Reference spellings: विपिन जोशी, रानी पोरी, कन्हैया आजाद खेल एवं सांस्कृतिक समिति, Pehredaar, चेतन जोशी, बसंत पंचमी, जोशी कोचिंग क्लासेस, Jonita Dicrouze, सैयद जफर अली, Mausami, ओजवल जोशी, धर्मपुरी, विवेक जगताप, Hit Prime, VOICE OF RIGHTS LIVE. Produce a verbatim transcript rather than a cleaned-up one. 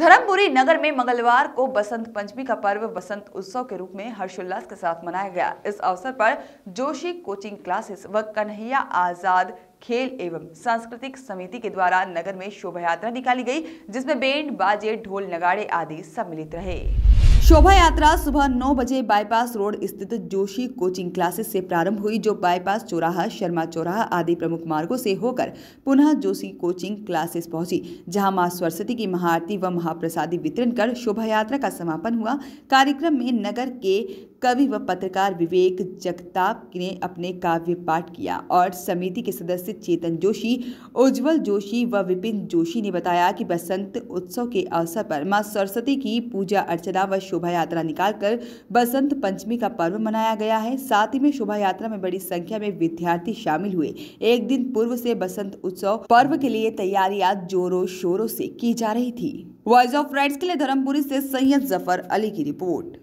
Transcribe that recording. धर्मपुरी नगर में मंगलवार को बसंत पंचमी का पर्व बसंत उत्सव के रूप में हर्षोल्लास के साथ मनाया गया। इस अवसर पर जोशी कोचिंग क्लासेस व कन्हैया आजाद खेल एवं सांस्कृतिक समिति के द्वारा नगर में शोभा यात्रा निकाली गई, जिसमें बैंड बाजे ढोल नगाड़े आदि सम्मिलित रहे। शोभा यात्रा सुबह नौ बजे बाईपास रोड स्थित जोशी कोचिंग क्लासेस से प्रारंभ हुई, जो बाईपास चौराहा, शर्मा चौराहा आदि प्रमुख मार्गों से होकर पुनः जोशी कोचिंग क्लासेस पहुंची, जहां मां सरस्वती की महाआरती व महाप्रसादी वितरण कर शोभा यात्रा का समापन हुआ। कार्यक्रम में नगर के कवि व पत्रकार विवेक जगताप ने अपने काव्य पाठ किया और समिति के सदस्य चेतन जोशी, ओजवल जोशी व विपिन जोशी ने बताया कि बसंत उत्सव के अवसर पर माँ सरस्वती की पूजा अर्चना व शोभा यात्रा निकालकर बसंत पंचमी का पर्व मनाया गया है। साथ ही में शोभा यात्रा में बड़ी संख्या में विद्यार्थी शामिल हुए। एक दिन पूर्व से बसंत उत्सव पर्व के लिए तैयारियां जोरों शोरों से की जा रही थी। वॉइस ऑफ राइट्स के लिए धर्मपुरी से सैयद जफर अली की रिपोर्ट।